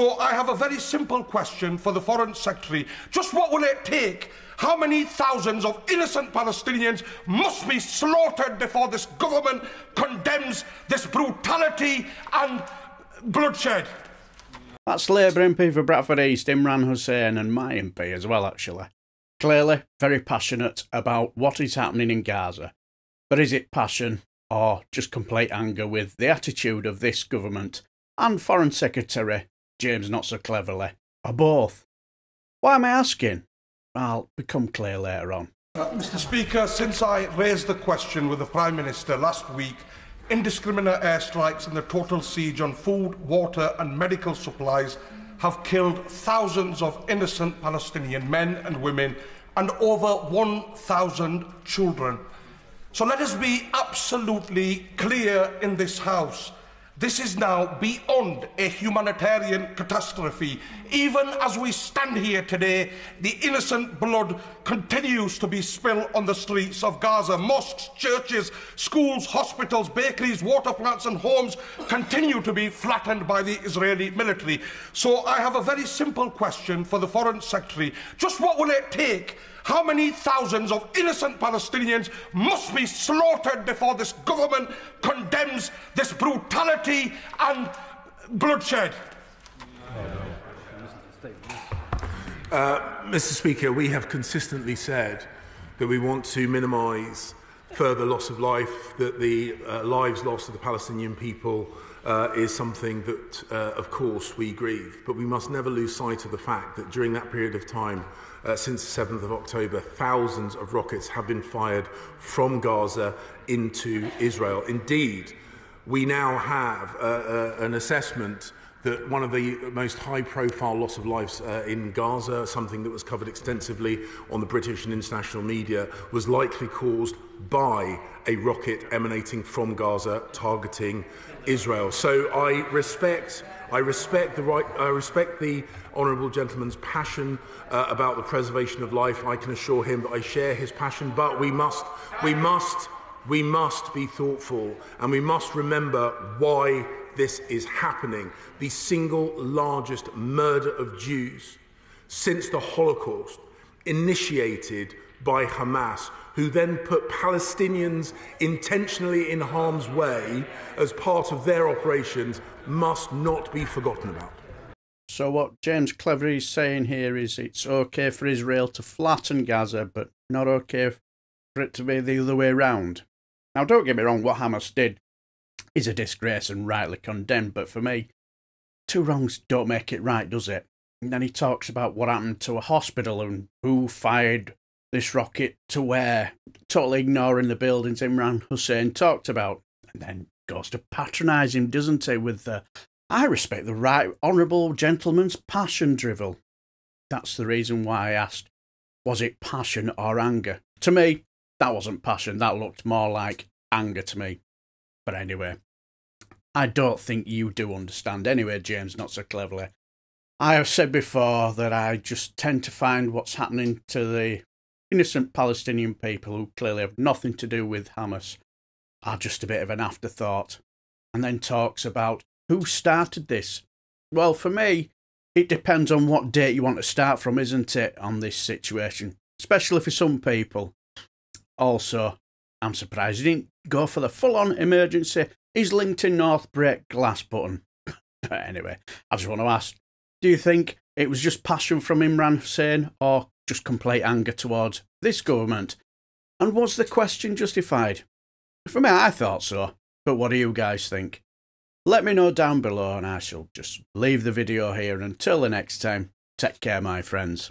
So I have a very simple question for the Foreign Secretary. Just what will it take? How many thousands of innocent Palestinians must be slaughtered before this government condemns this brutality and bloodshed? That's Labour MP for Bradford East, Imran Hussain, and my MP as well, actually. Clearly very passionate about what is happening in Gaza. But is it passion or just complete anger with the attitude of this government and Foreign Secretary James Not So Cleverly, or both? Why am I asking? I'll become clear later on. Mr Speaker, since I raised the question with the Prime Minister last week, indiscriminate airstrikes and the total siege on food, water and medical supplies have killed thousands of innocent Palestinian men and women and over 1,000 children. So let us be absolutely clear in this House. This is now beyond a humanitarian catastrophe. Even as we stand here today, the innocent blood continues to be spilled on the streets of Gaza. Mosques, churches, schools, hospitals, bakeries, water plants and homes continue to be flattened by the Israeli military. So I have a very simple question for the Foreign Secretary. Just what will it take? How many thousands of innocent Palestinians must be slaughtered before this government condemns this brutality and bloodshed? Mr Speaker, we have consistently said that we want to minimise further loss of life, that the lives lost of the Palestinian people is something that, of course, we grieve. But we must never lose sight of the fact that during that period of time, since the 7th of October, thousands of rockets have been fired from Gaza into Israel. Indeed, we now have an assessment that one of the most high-profile loss of lives in Gaza, something that was covered extensively on the British and international media, was likely caused by a rocket emanating from Gaza targeting Israel. So I respect the honourable gentleman's passion about the preservation of life. I can assure him that I share his passion, but we must be thoughtful, and we must remember why this is happening. The single largest murder of Jews since the Holocaust, initiated by Hamas, who then put Palestinians intentionally in harm's way as part of their operations, must not be forgotten about. So what James Cleverly is saying here is it's okay for Israel to flatten Gaza, but not okay for it to be the other way around. Now, don't get me wrong, what Hamas did is a disgrace and rightly condemned, but for me, two wrongs don't make it right, does it? And then he talks about what happened to a hospital and who fired this rocket to where, totally ignoring the buildings Imran Hussain talked about, and then goes to patronise him, doesn't he, with the "I respect the right honourable gentleman's passion" drivel. That's the reason why I asked, was it passion or anger? To me, that wasn't passion, that looked more like anger to me. But anyway, I don't think you do understand anyway, James Not So Cleverly. I have said before that I just tend to find what's happening to the innocent Palestinian people, who clearly have nothing to do with Hamas, are just a bit of an afterthought. And then talks about who started this. Well, for me, it depends on what date you want to start from, isn't it, on this situation, especially for some people. Also, I'm surprised he didn't go for the full-on emergency is linked to North break glass button. But anyway, I just want to ask, do you think it was just passion from Imran Hussain or just complete anger towards this government? And was the question justified? For me, I thought so. But what do you guys think? Let me know down below, and I shall just leave the video here. And until the next time, take care, my friends.